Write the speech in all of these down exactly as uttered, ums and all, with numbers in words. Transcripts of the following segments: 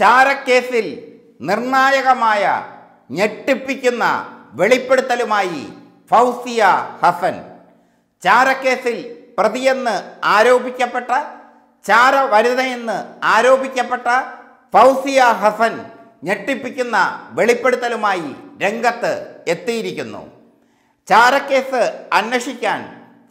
ചാരക്കേസിൽ നിർണായകമായ ഞെട്ടിപ്പിക്കുന്ന വെളിപ്പെടുത്തലുമായി ഫൗസിയ ഹസൻ. ചാരക്കേസിൽ പ്രതിയെന്ന് ആരോപിക്കപ്പെട്ട ചാരവനിതയെന്ന് ആരോപിക്കപ്പെട്ട ഫൗസിയ ഹസൻ ഞെട്ടിപ്പിക്കുന്ന വെളിപ്പെടുത്തലുമായി രംഗത്ത് എത്തിയിരിക്കുന്നു. ചാരക്കേസ് അന്വേഷിക്കാൻ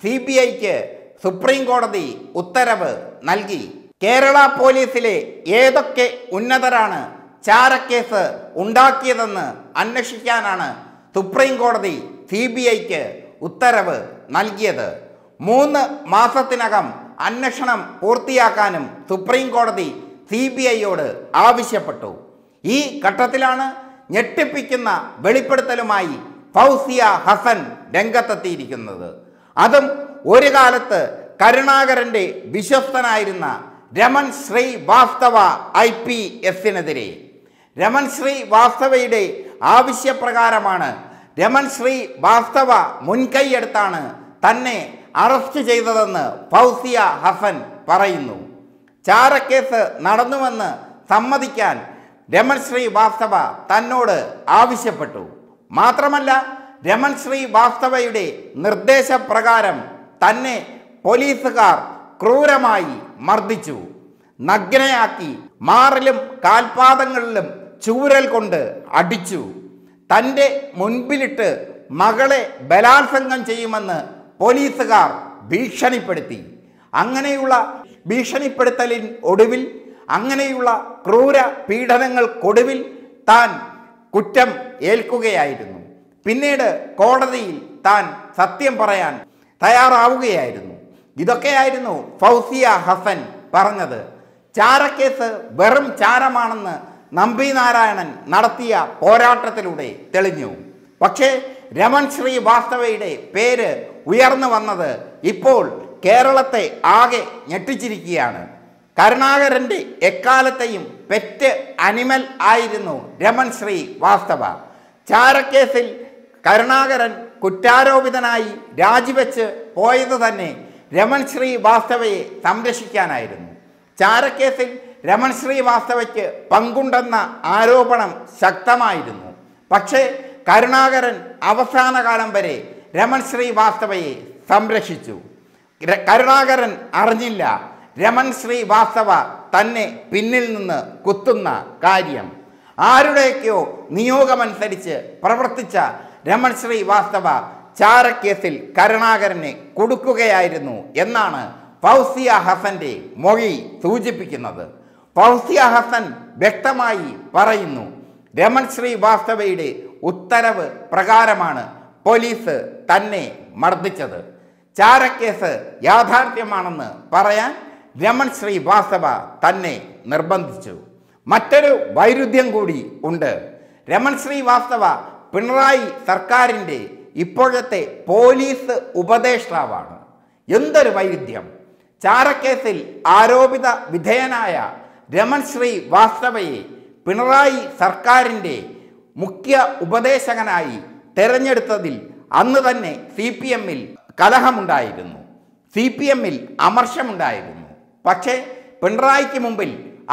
സി ബി ഐക്ക് സുപ്രീം കോടതി ഉത്തരവ് നൽകി. കേരള പോലീസിലെ ഏതൊക്കെ ഉന്നതരാണ് ചാരക്കേസ് ഉണ്ടാക്കിയതെന്ന് അന്വേഷിക്കാനാണ് സുപ്രീം കോടതി സി ബി ഐക്ക് ഉത്തരവ് നൽകിയത്. മൂന്ന് മാസത്തിനകം അന്വേഷണം പൂർത്തിയാക്കാനും സുപ്രീം കോടതി സി ബി ഐയോട് ആവശ്യപ്പെട്ടു. ഈ ഘട്ടത്തിലാണ് ഞെട്ടിപ്പിക്കുന്ന വെളിപ്പെടുത്തലുമായി ഫൗസിയ ഹസൻ രംഗത്തെത്തിയിരിക്കുന്നത്. അതും ഒരു കാലത്ത് കരുണാകരൻ്റെ വിശ്വസ്തനായിരുന്ന രമൺ ശ്രീവാസ്തവ ഐ പി എസിനെതിരെ. രമൺ ശ്രീവാസ്തവയുടെ ആവശ്യപ്രകാരമാണ്, രമൺ ശ്രീവാസ്തവ മുൻകൈയെടുത്താണ് തന്നെ അറസ്റ്റ് ചെയ്തതെന്ന് ഫൗസിയ ഹസൻ പറയുന്നു. ചാരക്കേസ് നടന്നുവെന്ന് സമ്മതിക്കാൻ രമൺ ശ്രീവാസ്തവ തന്നോട് ആവശ്യപ്പെട്ടു. മാത്രമല്ല, രമൺ ശ്രീവാസ്തവയുടെ നിർദ്ദേശപ്രകാരം തന്നെ പോലീസുകാർ ക്രൂരമായി മർദ്ദിച്ചു, നഗ്നയാക്കി, മാറിലും കാൽപാദങ്ങളിലും ചൂരൽ കൊണ്ട് അടിച്ചു. തൻ്റെ മുൻപിലിട്ട് മകളെ ബലാത്സംഗം ചെയ്യുമെന്ന് പോലീസുകാർ ഭീഷണിപ്പെടുത്തി. അങ്ങനെയുള്ള ഭീഷണിപ്പെടുത്തലിന് ഒടുവിൽ, അങ്ങനെയുള്ള ക്രൂര പീഡനങ്ങൾക്കൊടുവിൽ താൻ കുറ്റം ഏൽക്കുകയായിരുന്നു. പിന്നീട് കോടതിയിൽ താൻ സത്യം പറയാൻ തയ്യാറാവുകയായിരുന്നു. ഇതൊക്കെയായിരുന്നു ഫൗസിയ ഹസൻ പറഞ്ഞത്. ചാരക്കേസ് വെറും ചാരമാണെന്ന് നമ്പി നാരായണൻ നടത്തിയ പോരാട്ടത്തിലൂടെ തെളിഞ്ഞു. പക്ഷേ രമൺ ശ്രീവാസ്തവയുടെ പേര് ഉയർന്നു വന്നത് ഇപ്പോൾ കേരളത്തെ ആകെ ഞെട്ടിച്ചിരിക്കുകയാണ്. കരുണാകരൻ്റെ എക്കാലത്തെയും പെറ്റ് അനിമൽ ആയിരുന്നു രമൺ ശ്രീവാസ്തവ. ചാരക്കേസിൽ കരുണാകരൻ കുറ്റാരോപിതനായി രാജിവെച്ച് പോയത് തന്നെ രമൺ ശ്രീവാസ്തവയെ സംരക്ഷിക്കാനായിരുന്നു. ചാരക്കേസിൽ രമൺ ശ്രീവാസ്തവയ്ക്ക് പങ്കുണ്ടെന്ന ആരോപണം ശക്തമായിരുന്നു. പക്ഷേ കരുണാകരൻ അവസാന കാലം വരെ രമൺ ശ്രീവാസ്തവയെ സംരക്ഷിച്ചു. കരുണാകരൻ അറിഞ്ഞില്ല രമൺ ശ്രീവാസ്തവ തന്നെ പിന്നിൽ നിന്ന് കുത്തുന്ന കാര്യം. ആരുടെയൊക്കെയോ നിയോഗമനുസരിച്ച് പ്രവർത്തിച്ച രമൺ ശ്രീവാസ്തവ ചാരക്കേസിൽ കരുണാകരനെ കൊടുക്കുകയായിരുന്നു എന്നാണ് ഫൗസിയ ഹസൻ്റെ മൊഴി സൂചിപ്പിക്കുന്നത്. ഫൗസിയ ഹസൻ വ്യക്തമായി പറയുന്നു, രമൺ ശ്രീവാസ്തവയുടെ ഉത്തരവ് പ്രകാരമാണ് പോലീസ് തന്നെ മർദ്ദിച്ചത്. ചാരക്കേസ് യാഥാർത്ഥ്യമാണെന്ന് പറയാൻ രമൺ ശ്രീവാസ്തവ തന്നെ നിർബന്ധിച്ചു. മറ്റൊരു വൈരുദ്ധ്യം കൂടി ഉണ്ട്. രമൺ ശ്രീവാസ്തവ പിണറായി സർക്കാരിൻ്റെ ഇപ്പോഴത്തെ പോലീസ് ഉപദേഷ്ടാവാണ്. എന്തൊരു വൈരുദ്ധ്യം! ചാരക്കേസിൽ ആരോപിത വിധേയനായ രമൺ ശ്രീവാസ്തവയെ പിണറായി സർക്കാരിൻ്റെ മുഖ്യ ഉപദേശകനായി തെരഞ്ഞെടുത്തതിൽ അന്ന് തന്നെ സി പി എമ്മിൽ കലഹമുണ്ടായിരുന്നു, സി പി എമ്മിൽ അമർഷമുണ്ടായിരുന്നു. പക്ഷേ പിണറായിക്ക് മുമ്പിൽ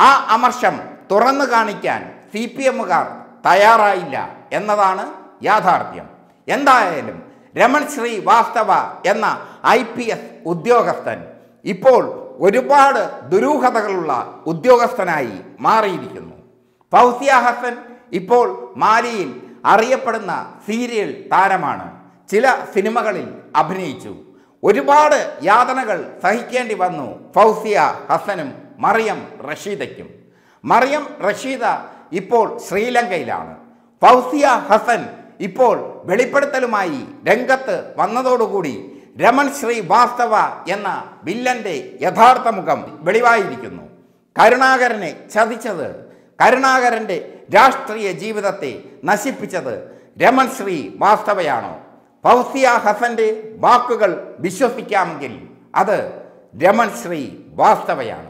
ആ അമർഷം തുറന്നു കാണിക്കാൻ സി പി എമ്മുകാർ തയ്യാറായില്ല എന്നതാണ് യാഥാർത്ഥ്യം. എന്തായാലും രമൺ ശ്രീവാസ്തവ എന്ന ഐ പി എസ് ഉദ്യോഗസ്ഥൻ ഇപ്പോൾ ഒരുപാട് ദുരൂഹതകളുള്ള ഉദ്യോഗസ്ഥനായി മാറിയിരിക്കുന്നു. ഫൗസിയ ഹസൻ ഇപ്പോൾ മാലിയിൽ അറിയപ്പെടുന്ന സീരിയൽ താരമാണ്. ചില സിനിമകളിൽ അഭിനയിച്ചു. ഒരുപാട് യാതനകൾ സഹിക്കേണ്ടി വന്നു ഫൗസിയ ഹസനും മറിയം റഷീദയ്ക്കും. മറിയം റഷീദ ഇപ്പോൾ ശ്രീലങ്കയിലാണ്. ഫൗസിയ ഹസൻ ഇപ്പോൾ വെളിപ്പെടുത്തലുമായി രംഗത്ത് വന്നതോടുകൂടി രമൺ ശ്രീവാസ്തവ എന്ന വില്ലൻ്റെ യഥാർത്ഥ മുഖം വെളിവായിരിക്കുന്നു. കരുണാകരനെ ചതിച്ചത്, കരുണാകരൻ്റെ രാഷ്ട്രീയ ജീവിതത്തെ നശിപ്പിച്ചത് രമൺ ശ്രീവാസ്തവയാണോ? ഫൗസിയ ഹസൻ്റെ വാക്കുകൾ വിശ്വസിക്കാമെങ്കിൽ അത് രമൺ ശ്രീവാസ്തവയാണ്.